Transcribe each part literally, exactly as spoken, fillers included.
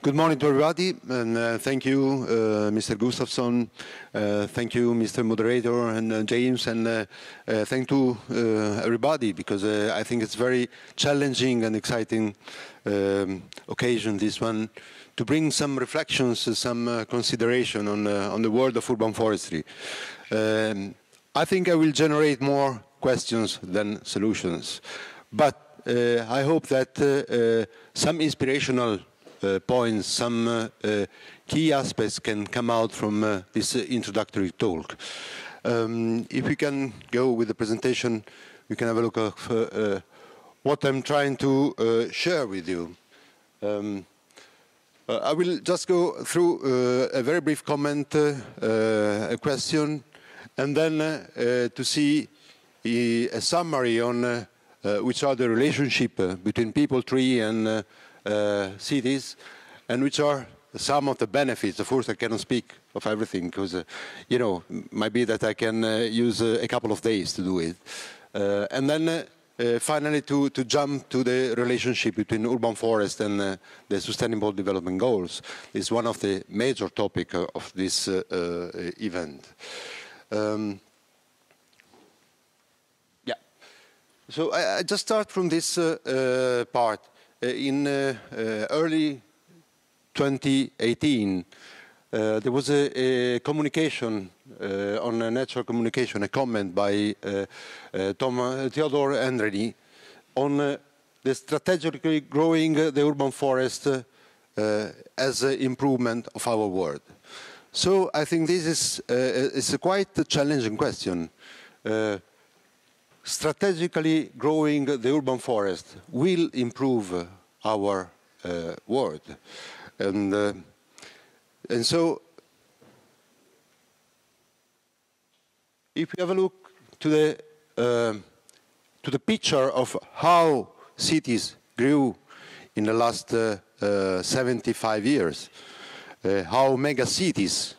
Good morning to everybody, and uh, thank you, uh, Mister Gustafsson, uh, thank you, Mister Moderator, and uh, James, and uh, uh, thank you uh, everybody, because uh, I think it's very challenging and exciting um, occasion, this one, to bring some reflections, uh, some uh, consideration on, uh, on the world of urban forestry. Um, I think I will generate more questions than solutions, but uh, I hope that uh, uh, some inspirational Uh, points, some uh, uh, key aspects can come out from uh, this uh, introductory talk. Um, if we can go with the presentation, we can have a look at uh, uh, what I'm trying to uh, share with you. Um, uh, I will just go through uh, a very brief comment, uh, uh, a question, and then uh, uh, to see a, a summary on uh, uh, which are the relationship uh, between people, tree, and uh, Uh, cities, and which are some of the benefits. Of course, I cannot speak of everything because, uh, you know, might be that I can uh, use uh, a couple of days to do it. Uh, and then uh, uh, finally to, to jump to the relationship between urban forest and uh, the Sustainable Development Goals is one of the major topics uh, of this uh, uh, event. Um, yeah. So I, I just start from this uh, uh, part. In uh, uh, early twenty eighteen, uh, there was a, a communication uh, on a natural communication, a comment by uh, uh, Tom, uh, Theodore Andreoni on uh, the strategically growing uh, the urban forest uh, uh, as an improvement of our world. So I think this is uh, it's a quite a challenging question. Uh, Strategically growing the urban forest will improve our uh, world, and uh, and so if we have a look to the uh, to the picture of how cities grew in the last uh, uh, seventy-five years, uh, how mega cities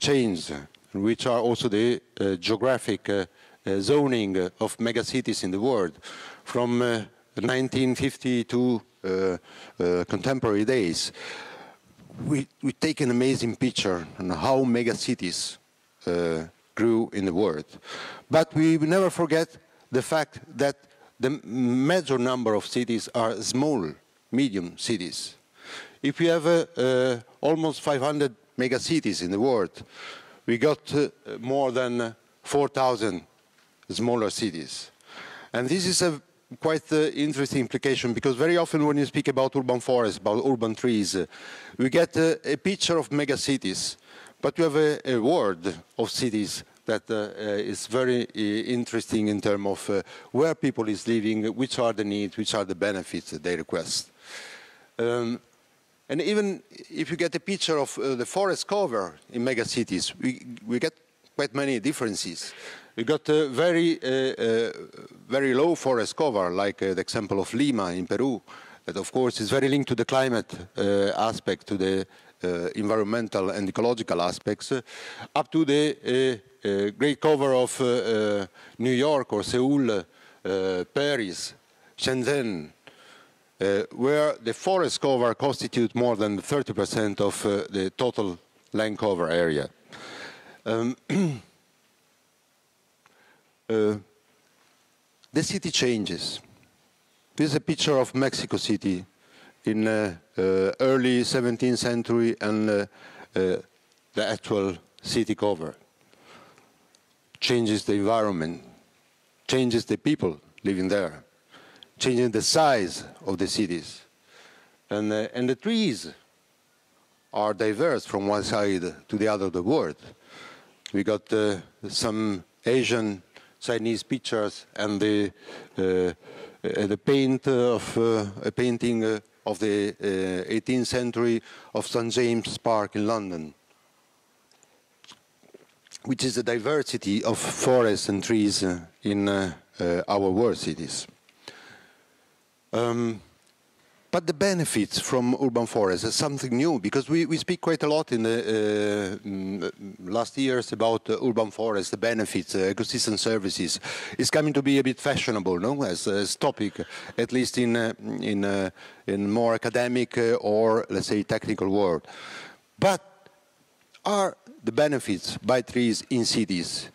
changed, which are also the uh, geographic. Uh, Uh, zoning uh, of megacities in the world from uh, nineteen fifty to uh, uh, contemporary days, we, we take an amazing picture on how megacities uh, grew in the world. But we never forget the fact that the major number of cities are small, medium cities. If we have uh, uh, almost five hundred megacities in the world, we got uh, more than four thousand smaller cities. And this is a quite uh, interesting implication, because very often when you speak about urban forests, about urban trees, uh, we get uh, a picture of mega cities, but you have a, a world of cities that uh, uh, is very uh, interesting in terms of uh, where people is living, which are the needs, which are the benefits that they request. Um, and even if you get a picture of uh, the forest cover in mega cities, we, we get quite many differences. We got a very, uh, uh, very low forest cover, like uh, the example of Lima in Peru, that of course is very linked to the climate uh, aspect, to the uh, environmental and ecological aspects, uh, up to the uh, uh, great cover of uh, uh, New York or Seoul, uh, Paris, Shenzhen, uh, where the forest cover constitutes more than thirty percent of uh, the total land cover area. Um, Uh, the city changes. This is a picture of Mexico City in uh, uh, early seventeenth century and uh, uh, the actual city cover. Changes the environment, changes the people living there, changing the size of the cities. And, uh, and the trees are diverse from one side to the other of the world. We got uh, some Asian Chinese pictures and the uh, uh, the paint of uh, a painting uh, of the uh, eighteenth century of Saint James Park in London, which is a diversity of forests and trees uh, in uh, uh, our world cities. Um, But the benefits from urban forests is something new, because we, we speak quite a lot in the uh, last years about uh, urban forests, the benefits, uh, ecosystem services. It's coming to be a bit fashionable, no, as, as topic, at least in uh, in uh, in more academic uh, or let's say technical world. But are the benefits by trees in cities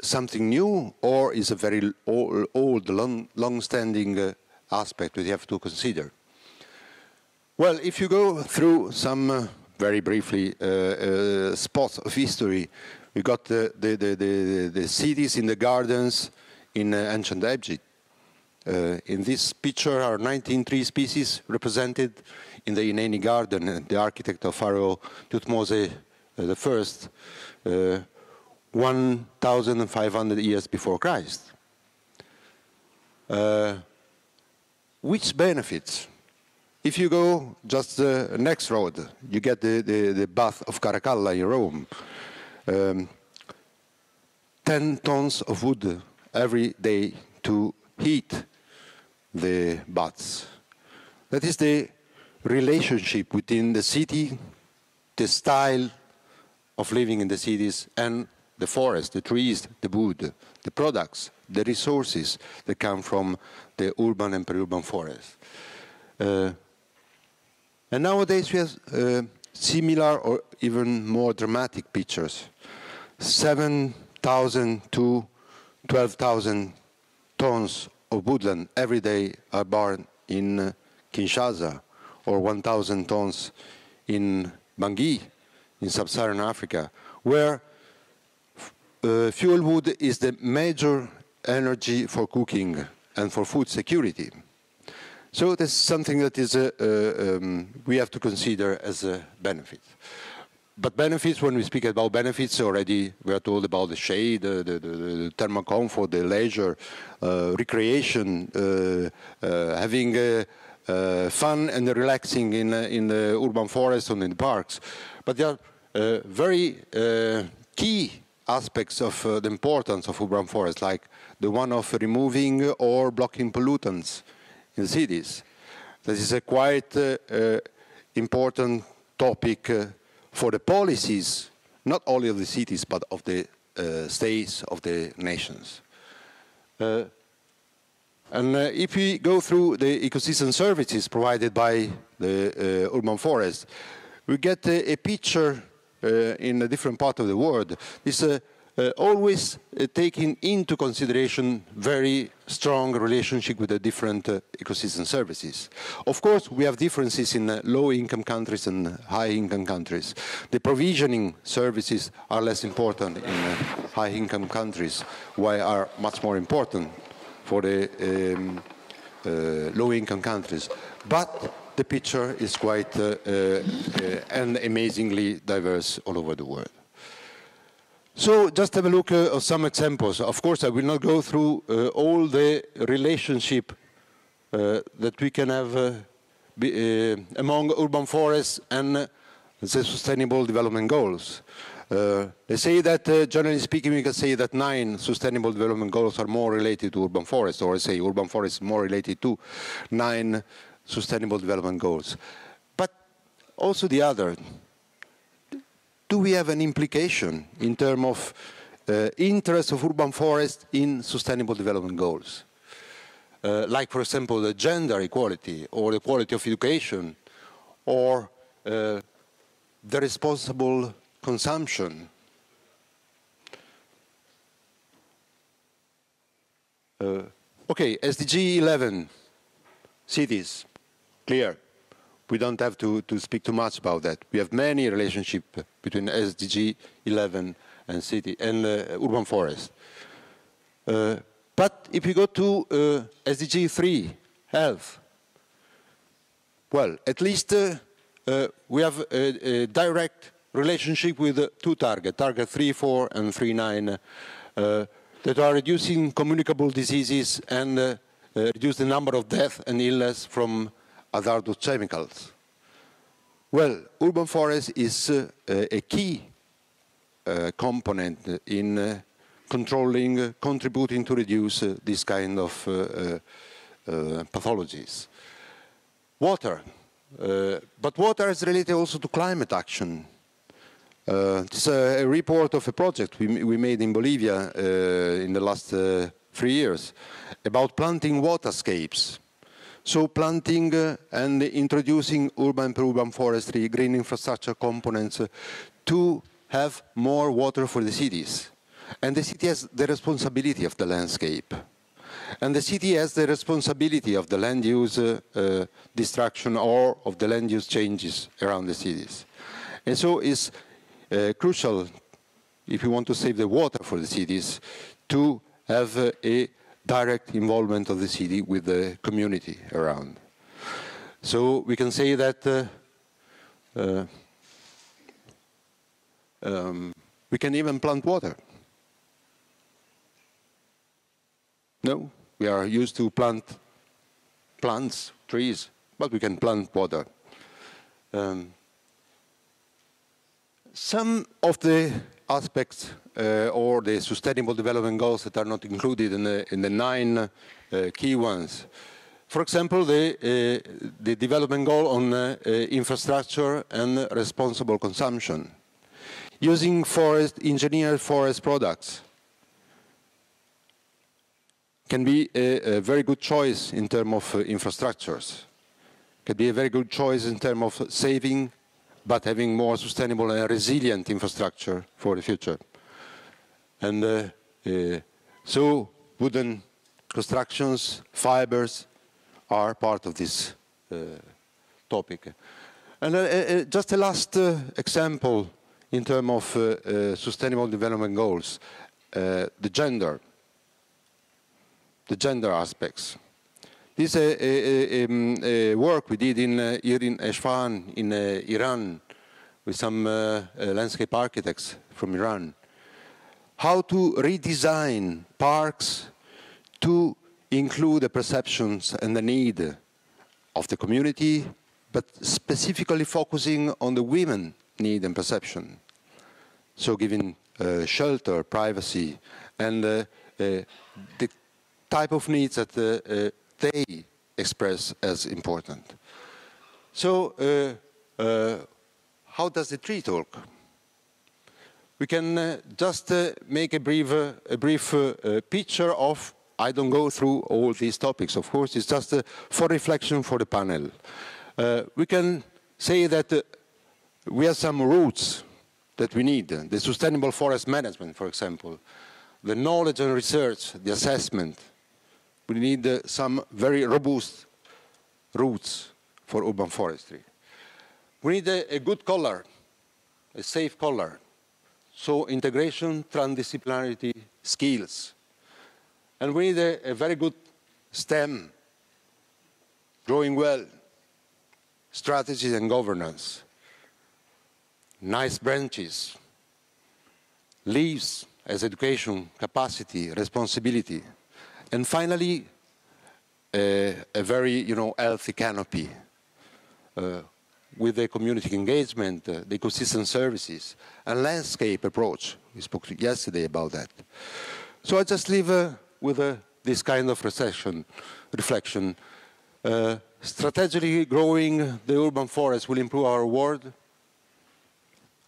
something new, or is a very old, old long, long-standing uh, aspect we have to consider? Well, if you go through some, uh, very briefly, uh, uh, spots of history, we got the, the, the, the, the cities in the gardens in uh, ancient Egypt. Uh, in this picture are nineteen tree species represented in the Ineni garden, the architect of Pharaoh Thutmose the first, uh, one thousand five hundred years before Christ. Uh, which benefits? If you go just the next road, you get the, the, the bath of Caracalla in Rome. Um, ten tons of wood every day to heat the baths. That is the relationship within the city, the style of living in the cities, and the forest, the trees, the wood, the products, the resources that come from the urban and peri-urban forest. Uh, And nowadays we have uh, similar or even more dramatic pictures. seven thousand to twelve thousand tons of woodland every day are burned in uh, Kinshasa, or one thousand tons in Bangui, in sub-Saharan Africa, where uh, fuel wood is the major energy for cooking and for food security. So that's something that is uh, uh, um, we have to consider as a benefit. But benefits, when we speak about benefits, already we are told about the shade, uh, the, the, the thermal comfort, the leisure, uh, recreation, uh, uh, having uh, uh, fun and relaxing in, uh, in the urban forests and in the parks. But there are uh, very uh, key aspects of uh, the importance of urban forests, like the one of removing or blocking pollutants in cities. This is a quite uh, uh, important topic uh, for the policies, not only of the cities, but of the uh, states, of the nations. Uh, and uh, if we go through the ecosystem services provided by the uh, urban forest, we get a, a picture uh, in a different part of the world. This uh, Uh, always uh, taking into consideration very strong relationship with the different uh, ecosystem services. Of course, we have differences in uh, low-income countries and high-income countries. The provisioning services are less important in uh, high-income countries, while are much more important for the um, uh, low-income countries. But the picture is quite uh, uh, uh, and amazingly diverse all over the world. So just have a look uh, at some examples. Of course, I will not go through uh, all the relationship uh, that we can have uh, be, uh, among urban forests and uh, the Sustainable Development Goals. Uh, they say that, uh, generally speaking, we can say that nine Sustainable Development Goals are more related to urban forests, or I say urban forests more related to nine Sustainable Development Goals. But also the other. Do we have an implication in terms of uh, interest of urban forests in Sustainable Development Goals? Uh, like, for example, the gender equality, or the quality of education, or uh, the responsible consumption. Uh, okay, S D G eleven, cities, clear. We don't have to, to speak too much about that. We have many relationships between S D G eleven and city and uh, urban forest. Uh, but if you go to uh, S D G three, health, well, at least uh, uh, we have a, a direct relationship with uh, two targets, target three four and three nine, uh, that are reducing communicable diseases and uh, uh, reduce the number of death and illness from hazardous chemicals. Well, urban forest is uh, a key uh, component in uh, controlling, uh, contributing to reduce uh, this kind of uh, uh, pathologies. Water. Uh, but water is related also to climate action. Uh, it's a, a report of a project we, we made in Bolivia uh, in the last uh, three years about planting waterscapes. So planting uh, and introducing urban urban forestry, green infrastructure components uh, to have more water for the cities. And the city has the responsibility of the landscape. And the city has the responsibility of the land use uh, uh, destruction or of the land use changes around the cities. And so it's uh, crucial, if you want to save the water for the cities, to have uh, a direct involvement of the city with the community around. So we can say that uh, uh, um, we can even plant water. No, we are used to plant plants, trees, but we can plant water. Um, some of the aspects uh, or the Sustainable Development Goals that are not included in the, in the nine uh, key ones. For example, the, uh, the development goal on uh, uh, infrastructure and responsible consumption. Using forest, engineered forest products can be a, a very good choice in terms of uh, infrastructures. Can be a very good choice in terms of saving, but having more sustainable and resilient infrastructure for the future. And uh, uh, so wooden constructions, fibers are part of this uh, topic. And uh, uh, just a last uh, example in terms of uh, uh, Sustainable Development Goals, uh, the gender. The gender aspects. This is a, a, a, a work we did in, uh, here in Eshfahan, in uh, Iran, with some uh, uh, landscape architects from Iran. How to redesign parks to include the perceptions and the need of the community, but specifically focusing on the women's need and perception. So giving uh, shelter, privacy, and uh, uh, the type of needs that uh, uh, they express as important. So, uh, uh, how does the tree talk? We can uh, just uh, make a brief, uh, a brief uh, uh, picture of, I don't go through all these topics, of course, it's just uh, for reflection for the panel. Uh, we can say that uh, we have some roots that we need, the sustainable forest management, for example, the knowledge and research, the assessment. We need uh, some very robust roots for urban forestry. We need a, a good color, a safe color. So integration, transdisciplinarity, skills. And we need a, a very good STEM, growing well, strategies and governance, nice branches, leaves as education, capacity, responsibility. And finally, uh, a very, you know, healthy canopy uh, with the community engagement, uh, the ecosystem services, and landscape approach. We spoke to yesterday about that. So I just leave uh, with uh, this kind of recession, reflection. Uh, strategically growing the urban forest will improve our world.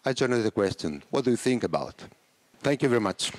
I generate the question, what do you think about? Thank you very much.